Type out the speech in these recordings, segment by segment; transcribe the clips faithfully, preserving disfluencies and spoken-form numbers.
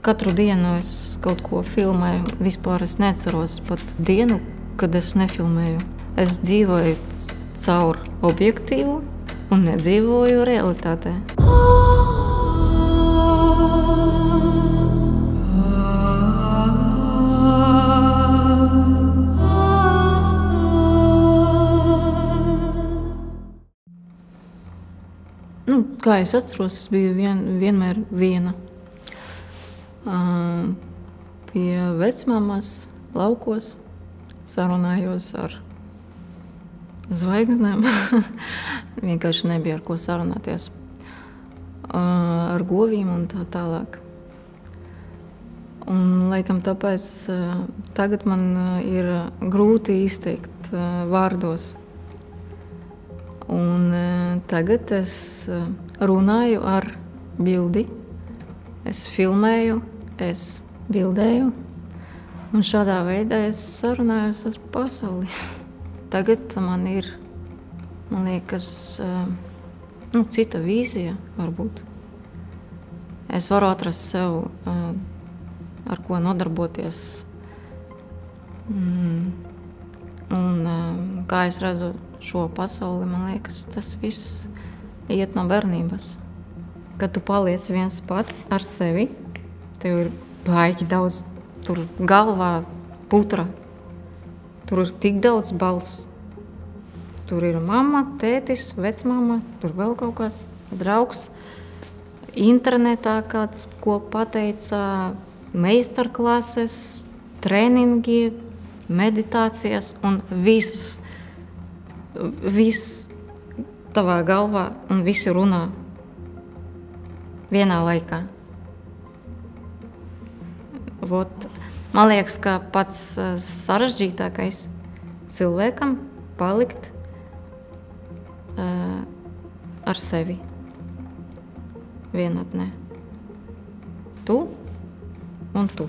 Katru dienu es kaut ko filmēju. Vispār es neatceros pat dienu, kad es nefilmēju. Es dzīvoju caur objektīvu un nedzīvoju realitātē. Nu, kā es atceros, es biju vien, vienmēr viena. Uh, pie vecmāmas laukos sarunājos ar zvaigznēm. Vienkārši nebija ar ko sarunāties. Uh, ar govīm un tā tālāk. Un, laikam, tāpēc uh, tagad man uh, ir grūti izteikt uh, vārdos. Un uh, tagad es uh, runāju ar bildi. Es filmēju, es bildēju, un šādā veidā es sarunājos ar pasauli. Tagad man ir, man liekas, nu, cita vīzija, varbūt. Es varu atrast sev, ar ko nodarboties. Un kā es redzu šo pasauli, man liekas, tas viss iet no bērnības. Kad tu paliec viens pats ar sevi, tev ir baigi daudz, tur galvā putra, tur ir tik daudz balss. Tur ir mamma, tētis, vecmama, tur vēl kaut kas, draugs. Internetā kāds, ko pateica, meistarklases, treningi, meditācijas un viss, viss tavā galvā un visi runā. Vienā laikā. Vot, man liekas, ka pats sarežģītākais cilvēkam palikt uh, ar sevi vienatnē. Tu un tu.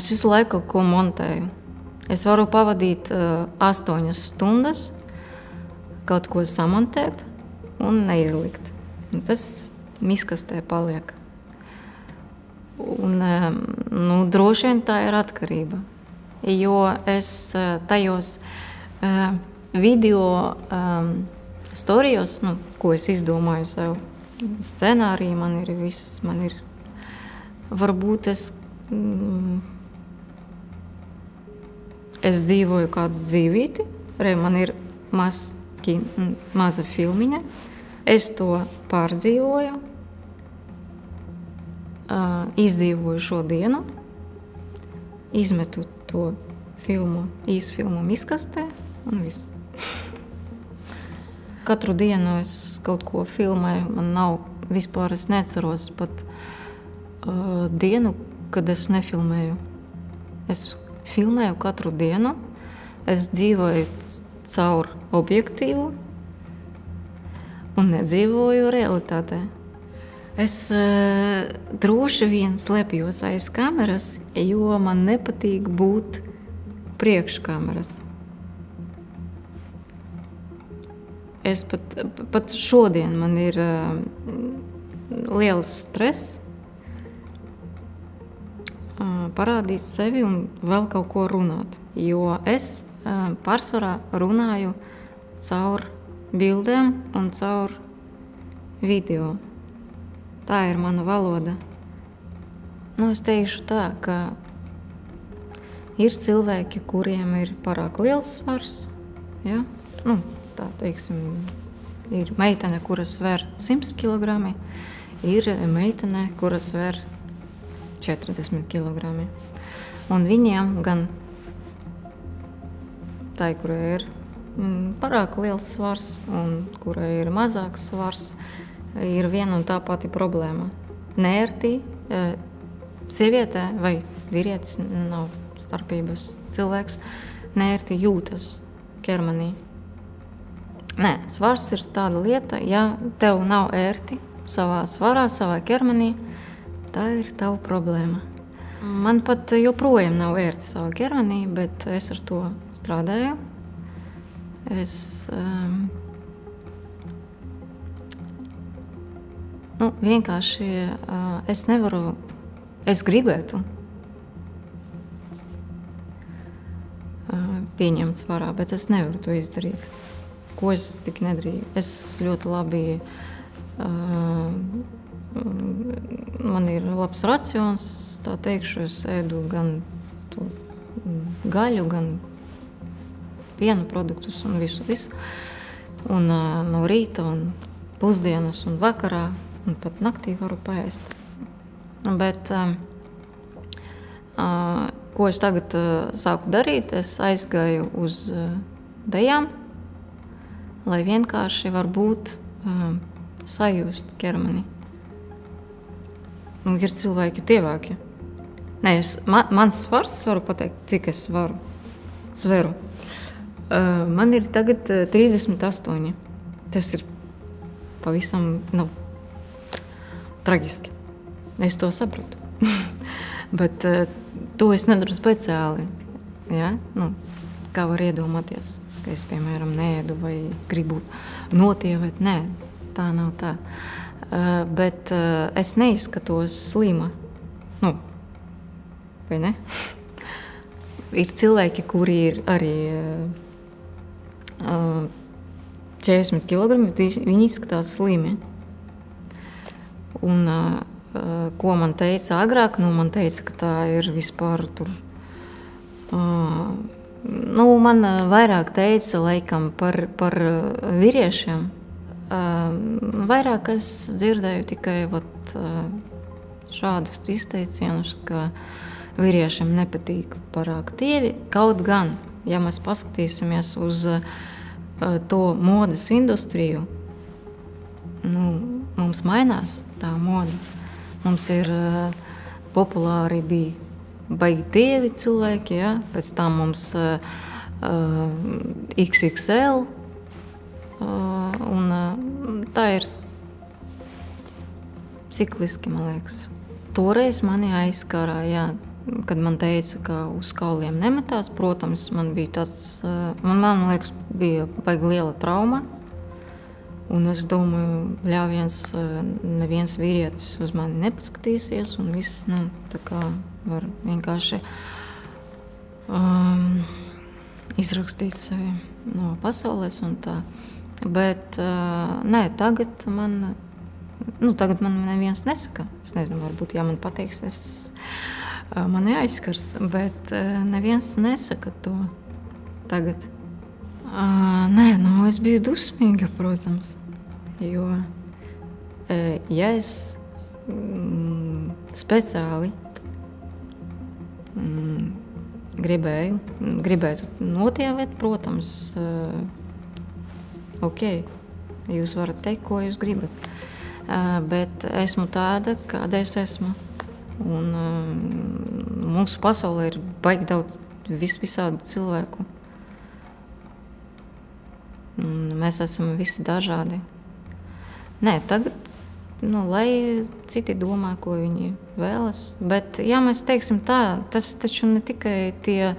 Es visu laiku ko montēju. Es varu pavadīt uh, astoņas stundas, kaut ko samontēt un neizlikt. Un tas miskastē paliek. Un, nu, droši vien tā ir atkarība, jo es tajos uh, video um, storijos, nu, ko es izdomāju sev, scenāriju man ir viss, man ir, varbūt es, mm, es dzīvoju kādu dzīvīti, re, man ir maz, kin, maza filmiņa, es to pārdzīvoju. Uh, izdzīvoju šo dienu, izmetu to filmu, īsfilmu miskastē un viss. Katru dienu es kaut ko filmēju, man nav, vispār es neatceros pat uh, dienu, kad es nefilmēju. Es filmēju katru dienu, es dzīvoju caur objektīvu un nedzīvoju realitātē. Es uh, droši vien slēpjos aiz kameras, jo man nepatīk būt priekš kameras. Es pat, pat šodien man ir uh, liels stress uh, parādīt sevi un vēl kaut ko runāt, jo es uh, pārsvarā runāju caur bildēm un caur video. Tā ir mana valoda. Nu, es teikšu tā, ka ir cilvēki, kuriem ir pārāk liels svars. Ja? Nu, tā teiksim, ir meitene, kura sver simts kilogrammus, ir meitene, kura sver četrdesmit kilogrammus. Un viņiem gan tai, kura ir pārāk liels svars un kura ir mazāks svars, ir viena un tā pati problēma. Nērti sievietē vai vīrietis, nav starpības, cilvēks nērti jūtas ķermenī. Nē, svars ir tāda lieta, ja tev nav ērti savā svarā, savā ķermenī, tā ir tava problēma. Man pat joprojām nav ērti savā ķermenī, bet es ar to strādāju. Es um, nu, vienkārši uh, es nevaru Es gribētu pieņemt svarā, bet es nevaru to izdarīt. Ko es tik nedarīju? Es ļoti labi, man ir labs racions, tā teikšu, es ēdu gan to gaļu, gan piena produktus un visu, visu. Un no rīta un pusdienas un vakarā, un pat naktī varu paēst. Bet ko es tagad sāku darīt, es aizgāju uz dejām, lai vienkārši varbūt sajūst ķermeni. Nu, ir cilvēki tievāki. Nē, es, man, mans svars, varu pateikt, cik es varu, sveru. Man ir tagad trīsdesmit astoņi. Tas ir pavisam, nu, traģiski. Es to sapratu. Bet to es nedaru speciāli. Ja? Nu, kā var iedomāties, ka es, piemēram, neēdu vai gribu notievēt. Nē, tā nav tā. Bet es neizskatos slima. Nu, vai ne? Ir cilvēki, kuri ir arī uh, četrdesmit kilogrammi, viņi izskatās slimi. Un, uh, ko man teica agrāk, nu, man teica, ka tā ir vispār tur... Uh, nu, man vairāk teica, laikam, par, par vīriešiem. Uh, vairāk es dzirdēju tikai vat, uh, šādus izteicienus, ka vīriešiem nepatīk pārāk tievi. Kaut gan, ja mēs paskatīsimies uz uh, to modes industriju, nu, mums mainās tā moda. Mums ir uh, populāri bija baigi tievi cilvēki, ja? Pēc tam mums uh, iks iks el, uh, un uh, tā ir cikliski, man liekas. Toreiz mani aizskārā, jā. Kad man teica, ka uz kauliem nemetās, protams, man bija tāds, man, man liekas, bija baigi liela trauma. Un es domāju, ļāviens, neviens vīrietis uz mani nepaskatīsies, un viss, nu, tā kā var vienkārši um, izrakstīt sevi no pasaules un tā. Bet, uh, nē, tagad man, nu, tagad man neviens nesaka. Es nezinu, varbūt, ja man pateiks, es... Mani aizskars, bet neviens nesaka to tagad. Uh, nē, nu, es biju dusmīga, protams, jo, ja es mm, speciāli mm, gribēju, gribētu notievēt, protams, uh, ok, jūs varat teikt, ko jūs gribat, uh, bet esmu tāda, kāda es esmu. Un uh, mūsu pasaulē ir baigi daudz vis visādu cilvēku. Un mēs esam visi dažādi. Nē, tagad, nu, lai citi domā, ko viņi vēlas. Bet, ja mēs teiksim tā, tas taču ne tikai tie uh,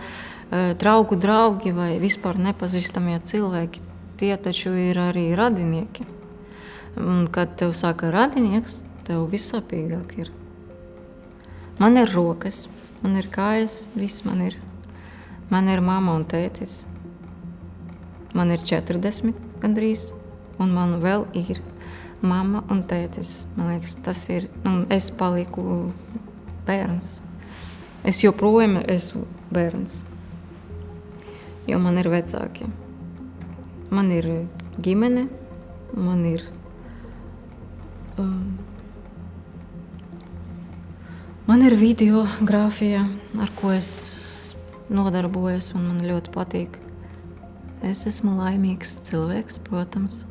draugu draugi vai vispār nepazīstamie cilvēki, tie taču ir arī radinieki. Un, kad tev saka radinieks, tev vissāpīgāk ir. Man ir rokas, man ir kājas, viss man ir. Man ir mama un tētis. Man ir četrdesmit gandrīz, un man vēl ir mama un tētis. Man liekas, tas ir, un es paliku bērns. Es joprojām esmu bērns, jo man ir vecāki. Man ir ģimene, man ir... Um, Man ir videogrāfija, ar ko es nodarbojos, un man ļoti patīk. Es esmu laimīgs cilvēks, protams.